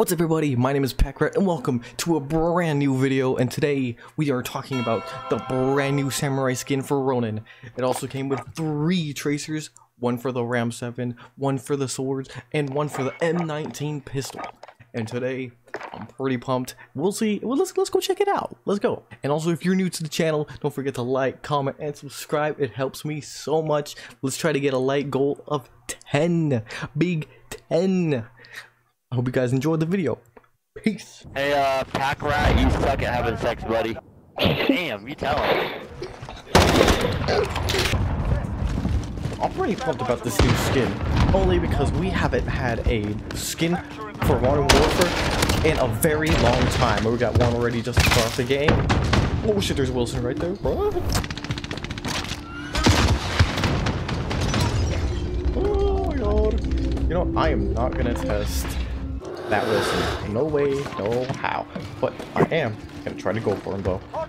What's up everybody, my name is Packrat and welcome to a brand new video, and today we are talking about the brand new samurai skin for Ronin. It also came with 3 tracers, one for the Ram 7, one for the swords, and one for the M19 pistol. And today, I'm pretty pumped. We'll see. Well, let's go check it out. Let's go. And also, if you're new to the channel, don't forget to like, comment, and subscribe. It helps me so much. Let's try to get a like goal of 10. Big 10. I hope you guys enjoyed the video. Peace. Hey, Packrat, you suck at having sex, buddy. Damn, you tell him. I'm pretty pumped about this new skin, only because we haven't had a skin for Modern Warfare in a very long time. We got one already just to start the game. Oh shit, there's Wilson right there, bro. Oh my god. You know, I am not gonna test that Wilson. No way, no how. But I am gonna try to go for him though. I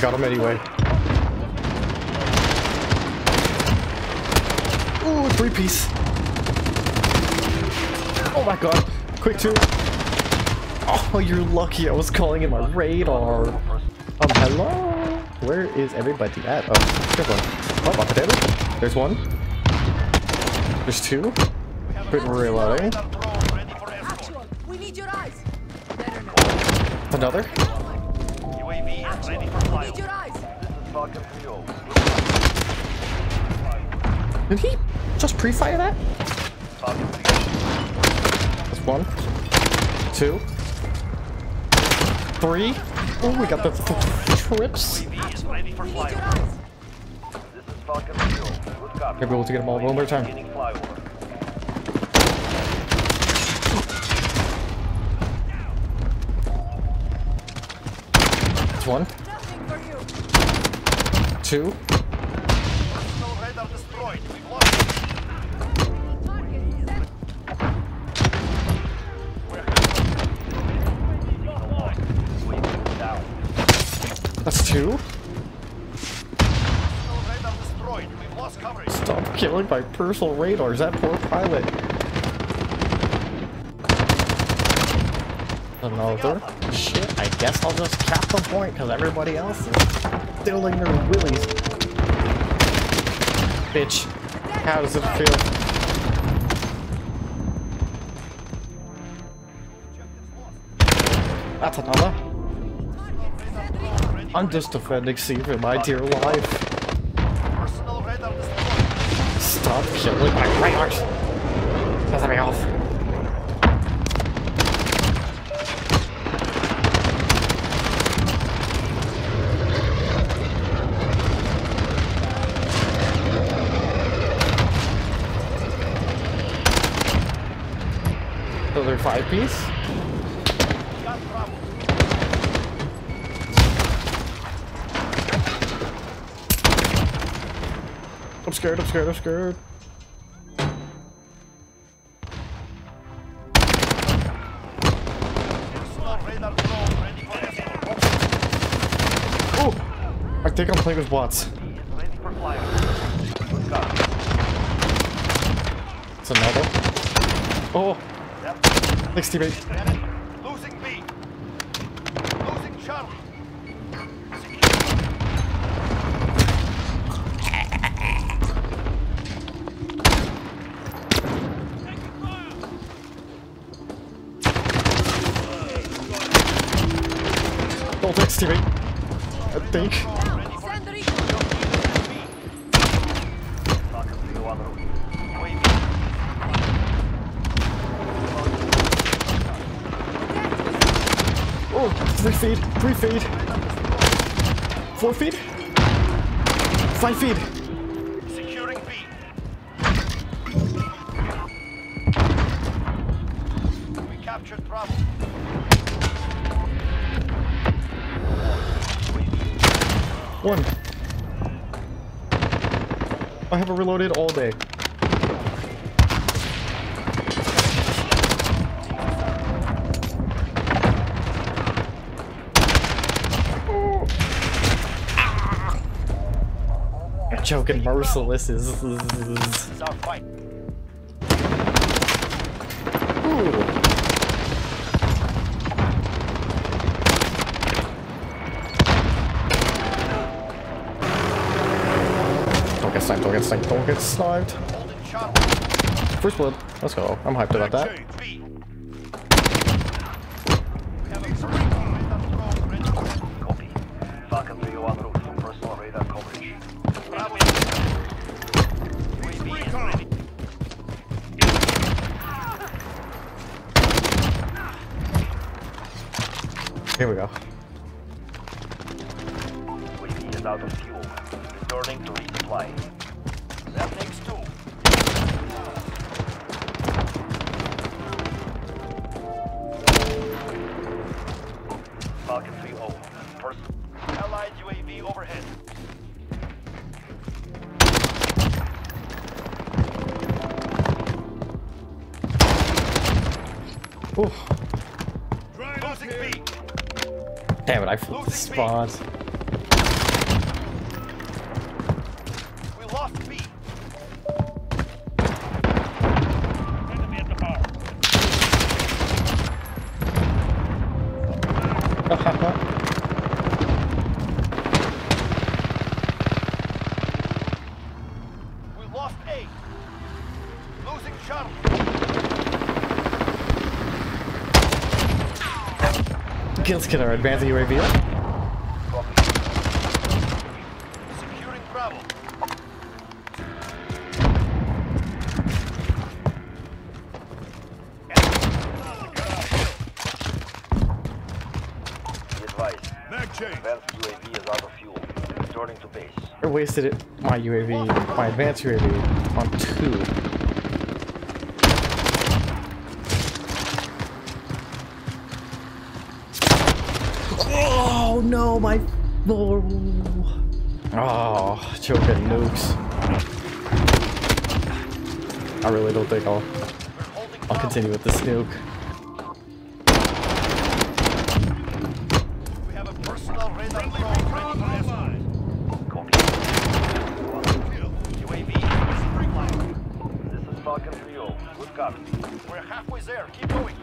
got him anyway. Ooh, 3-piece. Oh my god. Quick 2. Oh, you're lucky I was calling in my radar. Hello? Where is everybody at? Oh, good one. Oh, my potato. There's one. There's 2. Quit reloading. It's another. Did he just pre-fire that? That's 1, 2, 3. Oh, we got the trips. We're able to get them all one more time. That's 1, 2. That's 2. Stop killing my personal radars, that poor pilot. Another. Shit, I guess I'll just cap the point because everybody else is stealing their willies. Bitch, how does it feel? That's another. I'm just defending Seaver, my dear life. Stop killing my radars. That's me off. Another 5-piece. I'm scared, I'm scared, I'm scared. Oh, I think I'm playing with bots. It's another. Oh. Next teammate. Losing B. Losing Charlie. Don't next teammate. I think. Oh, 3 feet, 3 feet, 4 feet, 5 feet. Securing B. We captured Bravo. One. I haven't reloaded all day. joking merciless is. It's our fight. Ooh. Don't get sniped, don't get sniped. First blood, let's go. I'm hyped about that. Here we go. Is out of fuel. Returning to resupply. Ooh. Damn it, I flipped the spot. We lost B. Enemy at the bar. We lost A. Losing Charlie. Let's get our advanced UAV up. Securing Bravo. Be advised. Advanced UAV is out of fuel. Returning to base. I wasted it. My UAV, my advanced UAV, on two. Oh no, my. Oh, choking nukes. I really don't think I'll continue with this nuke. We have a personal radar online. UAV is streamlined. This is Falcon 3-0. Good copy. We're halfway there. Keep going.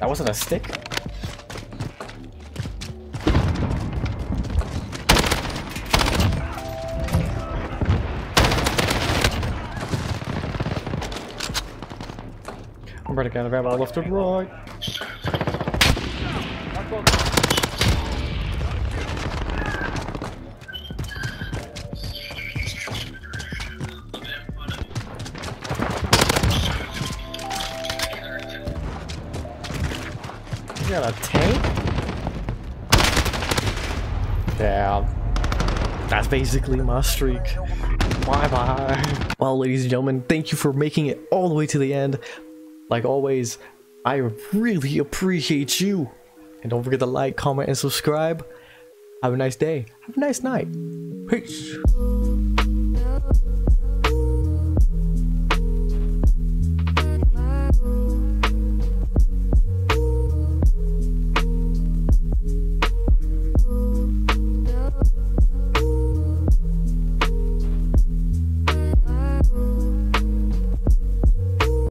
That wasn't a stick. I'm ready to get out of ammo left and right. You got a tank? Yeah, that's basically my streak. Bye-bye. Well, ladies and gentlemen, thank you for making it all the way to the end. Like always, I really appreciate you. And don't forget to like, comment, and subscribe. Have a nice day. Have a nice night. Peace.